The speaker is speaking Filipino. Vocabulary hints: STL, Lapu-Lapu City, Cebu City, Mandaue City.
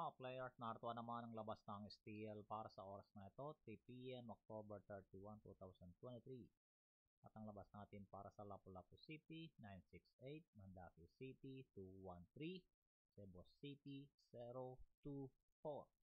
mga players, narito naman ang labas ng STL para sa oras na ito, 3 PM, October 31, 2023. At ang labas natin para sa Lapu-Lapu City, 968, Mandaue City, 213, Cebu City, 024.